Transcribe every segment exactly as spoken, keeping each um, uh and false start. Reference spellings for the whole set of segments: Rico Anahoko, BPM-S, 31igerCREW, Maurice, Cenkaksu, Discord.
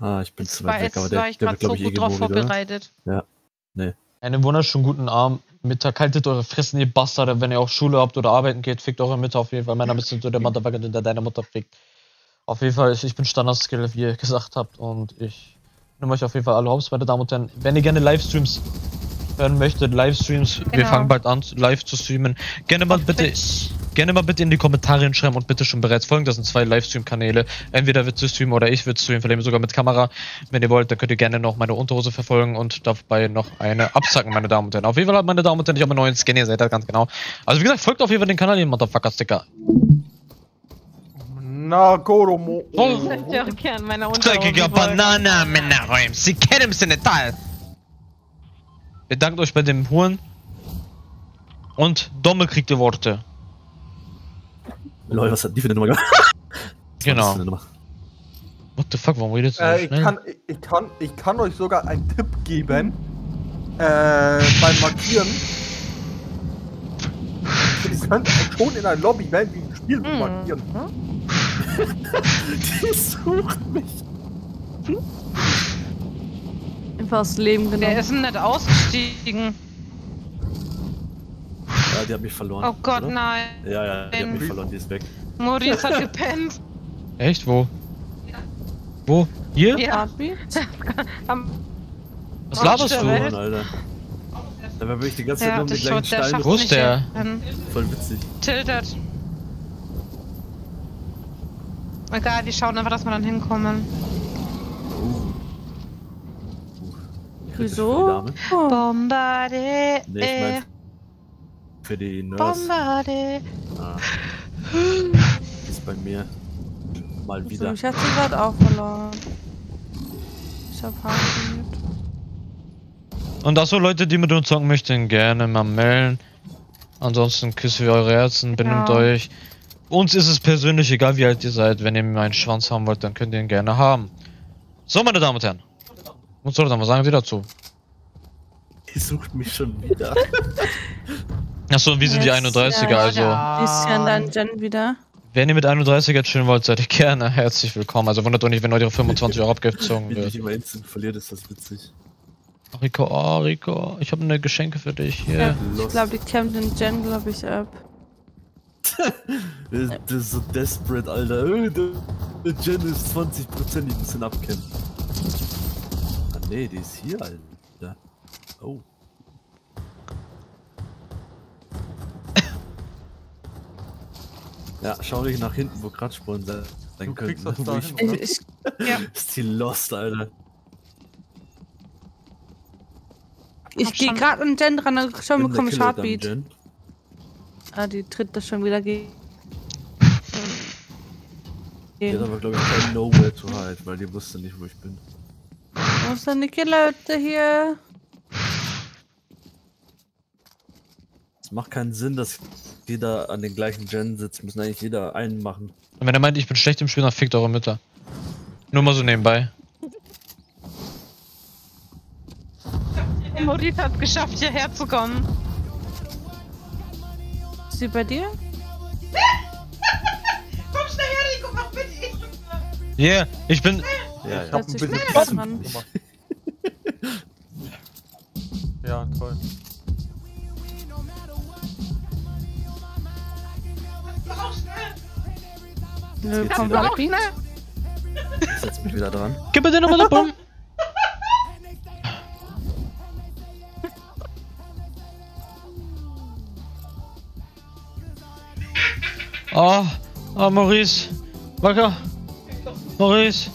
Ah, ich bin jetzt zu weit war, weg, aber der, war ich der wird, glaube so ich, eh drauf vorbereitet. Ja, nee. Einen wunderschönen guten Abend. Mittag, haltet eure Fressen, ihr Bastarde. Wenn ihr auch Schule habt oder arbeiten geht, fickt eure Mütter auf jeden Fall. Meiner ist so der Motherfucker, der deine Mutter fickt. Auf jeden Fall, ich, ich bin Standard-Skill, wie ihr gesagt habt. Und ich nehme euch auf jeden Fall alle Hops, meine Damen und Herren. Wenn ihr gerne Livestreams hören möchtet, Livestreams, genau. Wir fangen bald an, live zu streamen. Gerne mal bitte... Gerne mal bitte in die Kommentare schreiben und bitte schon bereits folgen. Das sind zwei Livestream-Kanäle. Entweder wird zu streamen oder ich wird streamen, vielleicht sogar mit Kamera. Wenn ihr wollt, dann könnt ihr gerne noch meine Unterhose verfolgen und dabei noch eine abzacken, meine Damen und Herren. Auf jeden Fall, meine Damen und Herren, ich habe einen neuen Scan, ihr seid das ganz genau. Also wie gesagt, folgt auf jeden Fall den Kanal, ihr Motherfucker-Sticker. Na, Koromo. Stöckiger Banana, Männerräum. Sie kennen im Senetal. Bedankt euch bei dem Huren. Und Domme kriegt die Worte. Lol, was hat die für eine Nummer gemacht? Genau. Nummer? What the fuck, warum redet ihr so schnell? Ich kann, ich, kann, ich kann euch sogar einen Tipp geben. Äh, beim Markieren. Ihr könnt schon in ein Lobby, wenn wir ein Spiel mm. markieren. Die sucht mich. Einfach das Leben genommen. Der ist nicht ausgestiegen. Ja, die hat mich verloren. Oh Gott, oder? Nein. Ja, ja, die hat mich verloren, die ist weg. Maurice hat gepennt. Echt? Wo? Ja. Wo? Hier? Ja. Am Was laberst du? Mann, Alter. Dabei bin ich die ganze Zeit ja, nur mit den gleichen Steinen. Wo ist der? Voll witzig. Tiltet. Egal, wir schauen einfach, dass wir dann hinkommen. Uh. Uh. Wieso? Oh. Bombardier. Nee, ich mein für die Nerds. Bombarde. Ah. Ist bei mir mal wieder. Ich hab sie gerade auch verloren. Ich hab Haken. Und auch so Leute, die mit uns zocken möchten, gerne mal melden. Ansonsten küssen wir eure Herzen, benimmt ja. euch. Uns ist es persönlich egal, wie alt ihr seid. Wenn ihr meinen Schwanz haben wollt, dann könnt ihr ihn gerne haben. So, meine Damen und Herren. Und so, dann was sagen Sie dazu? Die sucht mich schon wieder. Achso, und wir sind yes, die einunddreißiger, ja, also. Die sind dann Jen wieder. Wenn ihr mit einunddreißiger chillen wollt, seid ihr gerne herzlich willkommen. Also wundert euch nicht, wenn eure fünfundzwanzig Euro abgezogen wird. Wenn ich immer instant verliert, ist das witzig. Rico, oh Rico, ich habe eine Geschenke für dich. Yeah. Ja, ich glaube, die kämpft den Jen, glaube ich, ab. Das ist so desperate, Alter. Der Jen ist zwanzig Prozent, die müssen abkämpfen. Ah nee, die ist hier, Alter. Oh. Ja, schau dich nach hinten, wo Kratzspuren sind. Dann können wir das durch. Ja. Ist die lost, Alter. Ich Hab geh gerade an Jen dran, dann schau mir komisch Heartbeat. Ah, die tritt das schon wieder gegen. Die hat aber, glaube ich, kein Nowhere to hide, weil die wusste nicht, wo ich bin. Wo sind die Leute hier? Es macht keinen Sinn, dass jeder an den gleichen Gen sitzt, müssen eigentlich jeder einen machen. Und wenn er meint, ich bin schlecht im Spiel, dann fickt eure Mütter. Nur mal so nebenbei. Maurice hat es geschafft, hierher zu kommen. Ist sie bei dir? Komm schnell her, Rico, mach bitte ich. Yeah, ich bin... Ja, ich hab ein bisschen... Ja, toll. Nö, komm mal weg. Ich setz mich wieder dran. Gib mir den nochmal eine Bombe. Oh, oh, Maurice. Wacker. Maurice.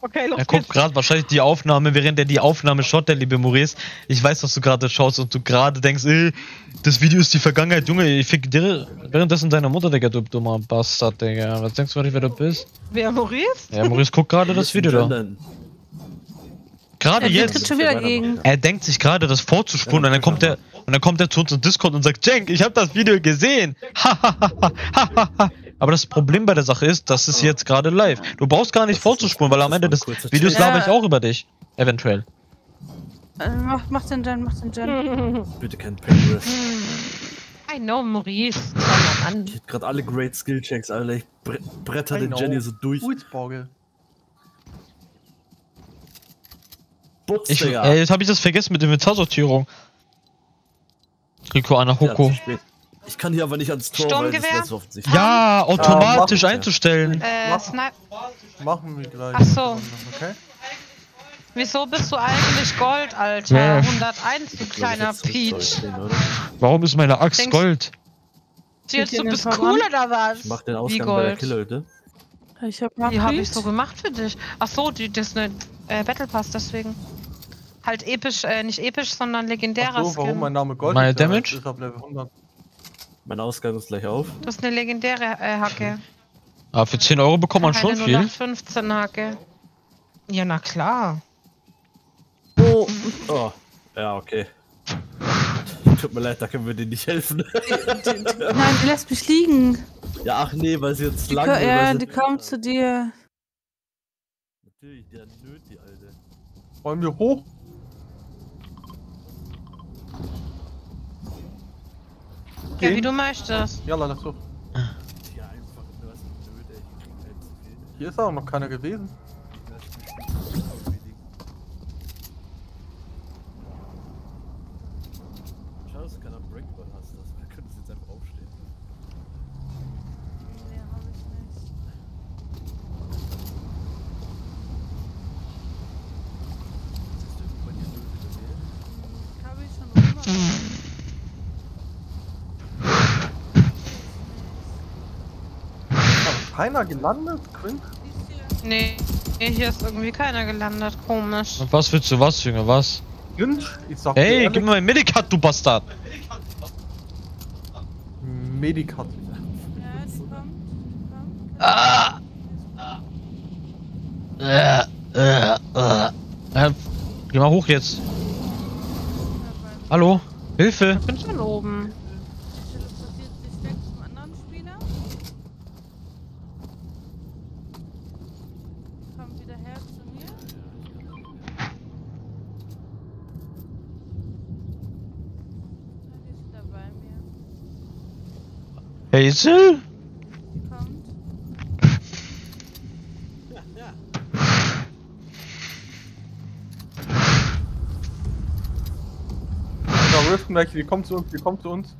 Okay, los. Er guckt gerade wahrscheinlich die Aufnahme, während er die Aufnahme schaut, der liebe Maurice. Ich weiß, dass du gerade schaust und du gerade denkst, ey, das Video ist die Vergangenheit, Junge, ich fick dir währenddessen deiner Mutter, Digga, du dummer Bastard, Digga. Was denkst du nicht, wer du bist? Wer, Maurice? Ja, Maurice guckt gerade das Video da. Gerade jetzt. Schon wieder gegen. Er denkt sich gerade, das vorzuspulen ja, und dann kommt er und dann kommt er zu uns in Discord und sagt, Cenk, ich hab das Video gesehen. Aber das Problem bei der Sache ist, das ist jetzt gerade live. Du brauchst gar nicht vorzuspulen, weil am Ende des Videos ja. laber ich auch über dich. Eventuell. Äh, mach, mach den Jen, mach den Jen. Bitte kein Pancreas. I know, Maurice. Ich hab grad alle Great Skill Checks, Alter. Ich bre bretter I den know. Jen hier so durch. Butz, ich, Digga. Ey, jetzt hab ich das vergessen mit Inventarsortierung. Rico Anahoko. Ja, ich kann hier aber nicht ans Tor, weil das ist offensichtlich. Ja, automatisch ja, einzustellen. Ja. Äh, machen, Snipe. Machen wir gleich. Ach so. Okay. Wieso bist du eigentlich Gold, Alter? Ja. hunderteins, du kleiner Peach. Warum ist meine Axt Denkst, Gold? Du, jetzt, du bist cool oder was? Ich mach den Ausgang bei der Killhütte. Ich hab Die hab ich so gemacht für dich. Ach so, die, das ist eine äh, Battle Pass, deswegen. Halt episch, äh, nicht episch, sondern legendärer so, Skin. Warum mein Name Gold? Meine Damage? Ich hab Level hundert. Mein Ausgang ist gleich auf. Das ist eine legendäre äh, Hacke. Ah, für zehn Euro bekommt man keine schon viel. fünfzehn Hacke. Ja, na klar. Oh. Oh. Ja, okay. Tut mir leid, da können wir dir nicht helfen. Nein, die lässt mich liegen. Ja, ach nee, weil sie jetzt lang ist. Ja, die kommt zu dir. Natürlich, der nöt die Alte. Wollen wir hoch? Ja, wie du möchtest. Ja, leider so. Hier ist auch noch keiner gewesen. Keiner gelandet, Quint? Nee, hier ist irgendwie keiner gelandet, komisch. Und was willst du was, Junge, was? Quint? Ich sag hey, ehrlich, gib mir mein Medikat, du Bastard! Medikat. Ja, es kommt. kommt. Ah! Äh, äh, äh. Geh mal hoch jetzt. Hallo? Hilfe! Ich bin schon oben. Hazel? Kommt. Ja, ja. Da riften welche, die kommen zu uns, die kommen zu uns.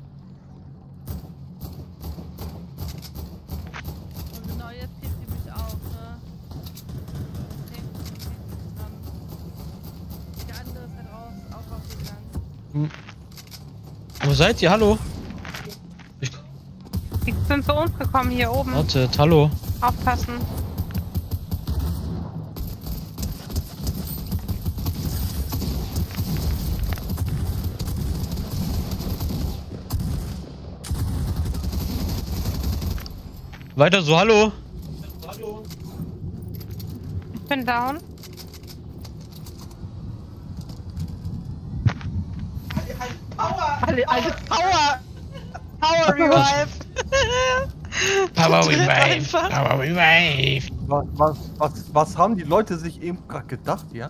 Und genau jetzt hebt die mich auf, ne? Die andere ist halt raus, auch rausgegangen. Wo seid ihr? Hallo? Die sind zu uns gekommen hier oben. Warte, hallo. Aufpassen. Weiter so, hallo. Hallo. Ich bin down. Power! Alter, Power! Power Revive! Power Revive! Power Revive! Was, was, was, was haben die Leute sich eben gerade gedacht, ja? ja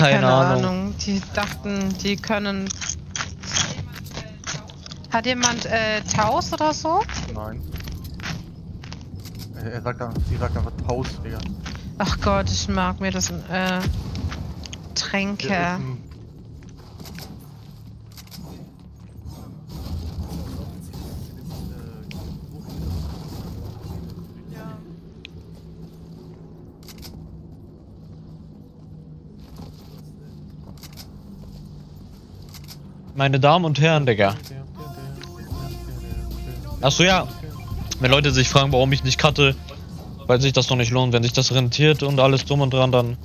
keine, keine Ahnung. Ahnung. Die dachten, die können... Hat jemand äh, Taus oder so? Nein. Er sagt einfach, die sagt einfach Taus, Digga. Ach Gott, ich mag mir das äh... Tränke. Meine Damen und Herren, Digga. Achso, ja. Wenn Leute sich fragen, warum ich nicht cutte, weil sich das noch nicht lohnt. Wenn sich das rentiert und alles drum und dran, dann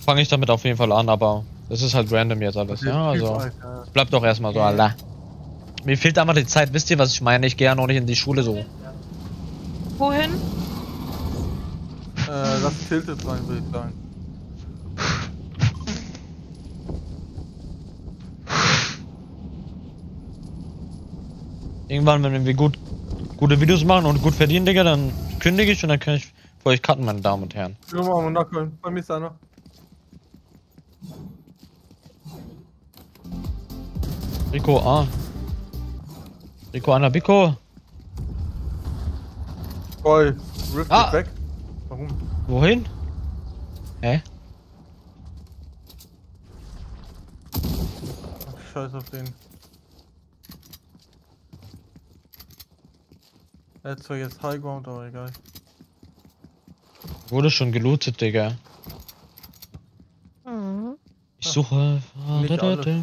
fange ich damit auf jeden Fall an. Aber es ist halt random jetzt alles. Ja, also bleibt doch erstmal so, Allah. Mir fehlt einfach die Zeit. Wisst ihr, was ich meine? Ich gehe ja noch nicht in die Schule so. Wohin? Äh, das tiltet sein, würde ich sagen. Irgendwann, wenn wir gut, gute Videos machen und gut verdienen, Digga, dann kündige ich und dann kann ich für euch cutten, meine Damen und Herren. Wir machen nachholen. Bei mir ist einer. Rico A. Rico Anabiko. Voll. Rift ah. weg. Warum? Wohin? Hä? scheiß auf den. Er hat zwar jetzt Highground, aber egal. Wurde schon gelootet, Digga. Mhm. Ich suche. Ah, da, da, da.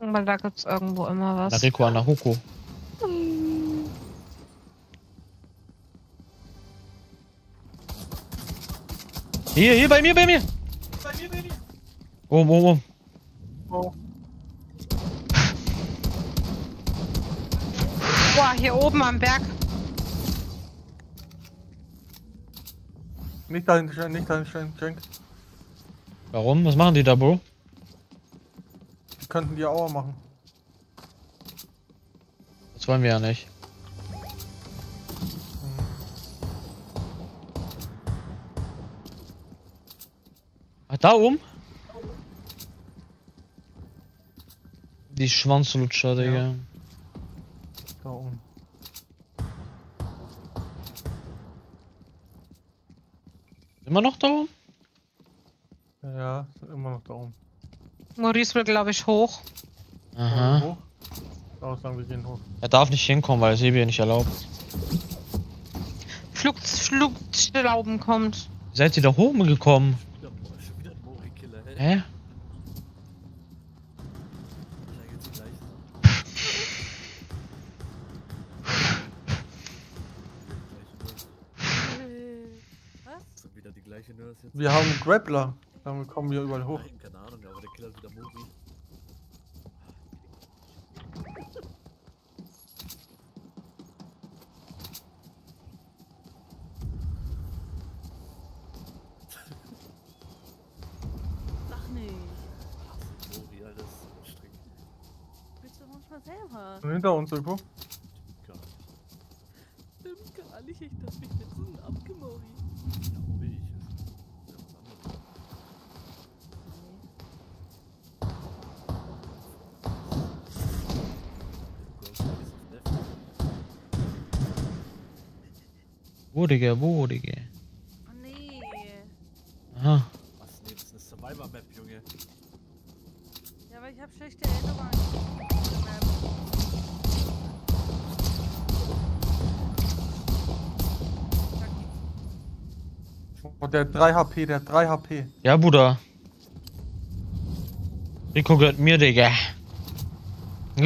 Aber da gibt's irgendwo immer was. Nariko Anahoko. Mhm. Hier, hier, bei mir, bei mir! Bei mir, bei mir! Oben, oben, oben. Oh. Boah, hier oben am Berg. Nicht dahin stellen, nicht dahin stellen, Cenk. Warum? Was machen die da, Bro? Die könnten die Auer machen. Das wollen wir ja nicht. Hm. Ach, da oben? Die Schwanzlutscher, Digga. Ja. Da oben. Immer noch da oben? Ja, immer noch da oben. Maurice will, glaube ich, hoch. Aha. Hoch. Da sagen wir gehen hoch. Er darf nicht hinkommen, weil es eben nicht erlaubt. Flug, Flug, Schlauben kommt. Seid ihr da oben gekommen? Schon wieder ein Mori-Killer, hä? Hä? Wir haben einen Grappler, damit kommen wir überall hoch. Nein, keine Ahnung, aber der Killer ist wieder Mori. Sag nicht. Ach, Mori, alles streng. Willst du uns mal selber? Und hinter uns, Öko. Stimmt gar nicht. Stimmt gar nicht, ich darf mich jetzt so abgemori. Wo, Digga? Wo, Digga? Oh, nee. Aha. Was, nee, das ist eine Survivor-Map, Junge. Ja, aber ich hab schlechte Erinnerungen an diese Map. Oh, der hat drei H P, der hat drei H P. Ja, Bruder. Rico gehört mir, Digga.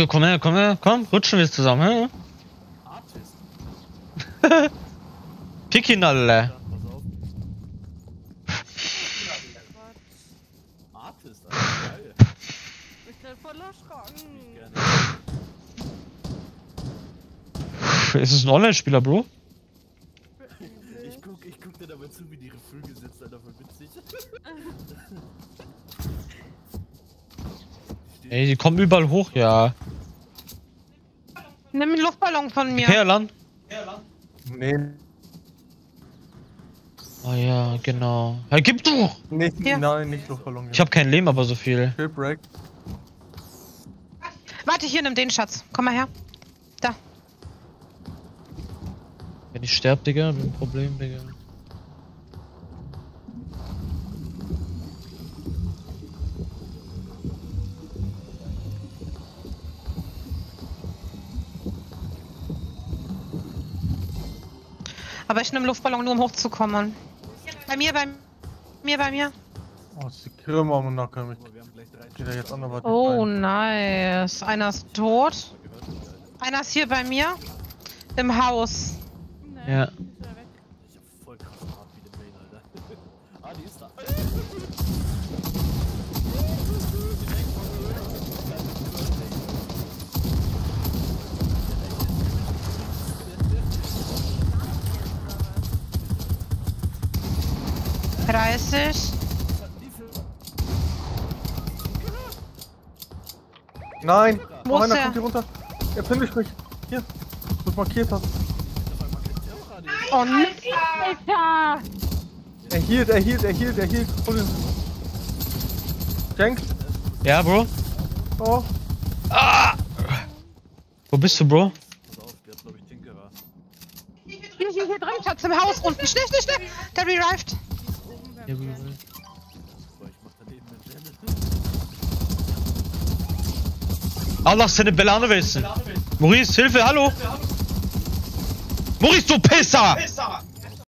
Komm her, komm her, komm, rutschen wir zusammen, hä? Artist. Pickinale. Artist, Alter, geil. Ich bin voll erschrocken. Ist es ein Online-Spieler, Bro? Ich guck, ich guck dir dabei zu, wie die Vögel sitzen, Alter, voll witzig. Ey, die kommen überall hoch, ja. Nimm einen Luftballon von mir. Herland? Herland? Nee. Oh ja, genau. Ja, gib du! Nee, ja. Nein, nicht Luftballon. Ja. Ich hab kein Leben, aber so viel. Shipwreck. Warte, hier, nimm den Schatz. Komm mal her. Da. Wenn ich sterb, Digga, bin ein Problem, Digga. Aber ich nehme Luftballon nur, um hochzukommen. Bei mir, bei mir, bei mir. Oh, ist die Krümmer am Nacken. Ich gehe da jetzt anderweitig. Oh, rein. Nice. Einer ist tot. Einer ist hier bei mir. Im Haus. Nee, ja. Ich hab voll krass hart wie den Main, Alter. Ah, die ist da. dreißig. Nein! Wo oh, einer kommt hier runter! Er findet mich! Hier! Du markiert hast! Oh nein! Alter! Er hielt, er hielt, er hielt, er hielt! Cenk? Ja, Bro? Oh! Ah. Wo bist du, Bro? Hier, hier, hier drin, Schatz, im Haus unten! Schnell, schnell, schnell! Der revived! Ja, ich mach daneben mit Janet. Allah seine Belange wissen. Maurice, Hilfe, hallo. Maurice, du Pisser! Pisser.